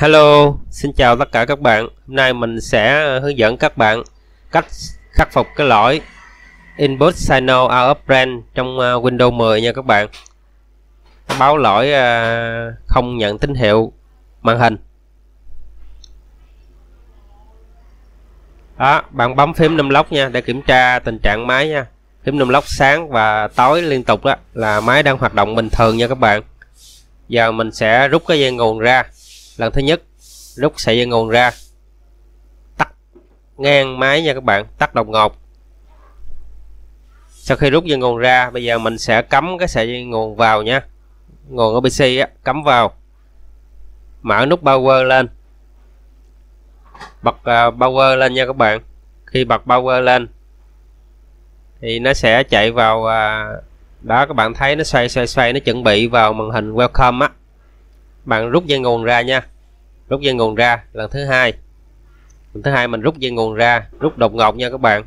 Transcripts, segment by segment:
Hello, xin chào tất cả các bạn. Hôm nay mình sẽ hướng dẫn các bạn cách khắc phục cái lỗi Input Signal Out of Range trong Windows 10 nha các bạn. Báo lỗi không nhận tín hiệu màn hình. Đó, bạn bấm phím Numlock nha để kiểm tra tình trạng máy nha. Phím Numlock sáng và tối liên tục đó là máy đang hoạt động bình thường nha các bạn. Giờ mình sẽ rút cái dây nguồn ra. Lần thứ nhất, rút sợi dây nguồn ra, tắt ngang máy nha các bạn, tắt đột ngột. Sau khi rút dây nguồn ra, bây giờ mình sẽ cắm cái sợi dây nguồn vào nha, nguồn ở PC á, cắm vào, mở nút power lên, bật power lên nha các bạn. Khi bật power lên thì nó sẽ chạy vào đó, các bạn thấy nó xoay, nó chuẩn bị vào màn hình welcome á. Bạn rút dây nguồn ra nha, rút dây nguồn ra. Lần thứ hai mình rút dây nguồn ra, rút đột ngột nha các bạn,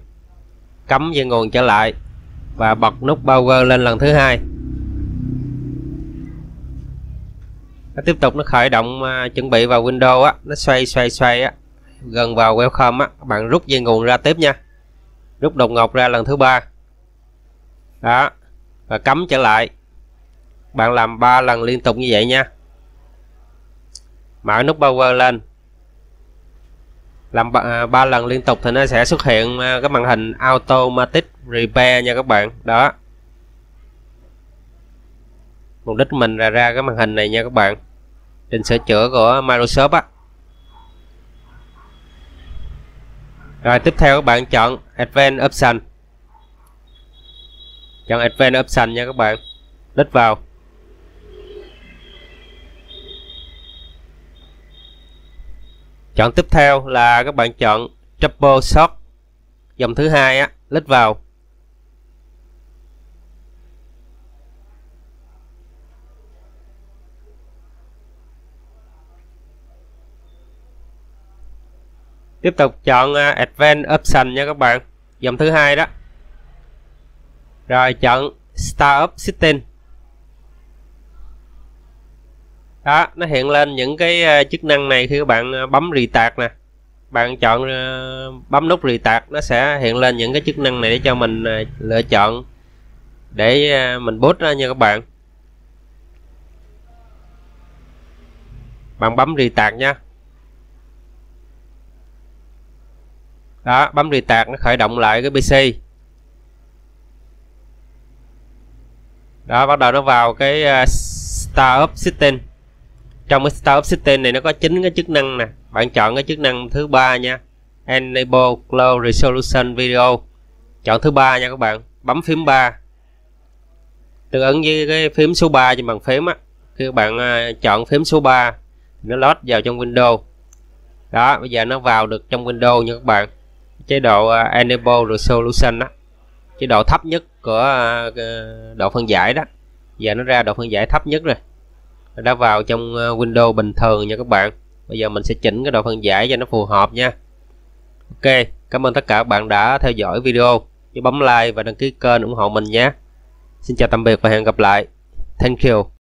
cắm dây nguồn trở lại và bật nút power lên lần thứ hai. Nó tiếp tục nó khởi động, chuẩn bị vào Windows á, nó xoay á, gần vào welcome á. Bạn rút dây nguồn ra tiếp nha, rút đột ngột ra lần thứ ba đó, và cắm trở lại. Bạn làm 3 lần liên tục như vậy nha. Mở nút power lên, làm 3 lần liên tục thì nó sẽ xuất hiện cái màn hình Automatic Repair nha các bạn. Đó, mục đích mình là ra cái màn hình này nha các bạn, trình sửa chữa của Microsoft á. Rồi tiếp theo các bạn chọn Advanced Option, chọn Advanced Option nha các bạn, click vào. Chọn tiếp theo là các bạn chọn Triple Shot dòng thứ hai á, click vào. Tiếp tục chọn Advanced Option nha các bạn, dòng thứ hai đó. Rồi chọn Startup Setting. Đó, nó hiện lên những cái chức năng này khi các bạn bấm Restart nè. Bạn chọn bấm nút Restart, nó sẽ hiện lên những cái chức năng này để cho mình lựa chọn để mình boot ra nha các bạn. Bạn bấm Restart nha. Đó, bấm Restart nó khởi động lại cái PC. Đó, bắt đầu nó vào cái Startup Setting. Trong cái Startup Setting này nó có 9 cái chức năng nè. Bạn chọn cái chức năng thứ 3 nha, Enable Low Resolution Video. Chọn thứ 3 nha các bạn, bấm phím 3, tương ứng với cái phím số 3 trên bàn phím á. Khi các bạn chọn phím số 3 nó load vào trong Windows. Đó, bây giờ nó vào được trong Windows nha các bạn. Chế độ Enable Resolution đó, chế độ thấp nhất của độ phân giải đó. Giờ nó ra độ phân giải thấp nhất rồi, đã vào trong Windows bình thường nha các bạn. Bây giờ mình sẽ chỉnh cái độ phân giải cho nó phù hợp nha. Ok, cảm ơn tất cả các bạn đã theo dõi video. Nhớ bấm like và đăng ký kênh ủng hộ mình nhé. Xin chào tạm biệt và hẹn gặp lại. Thank you.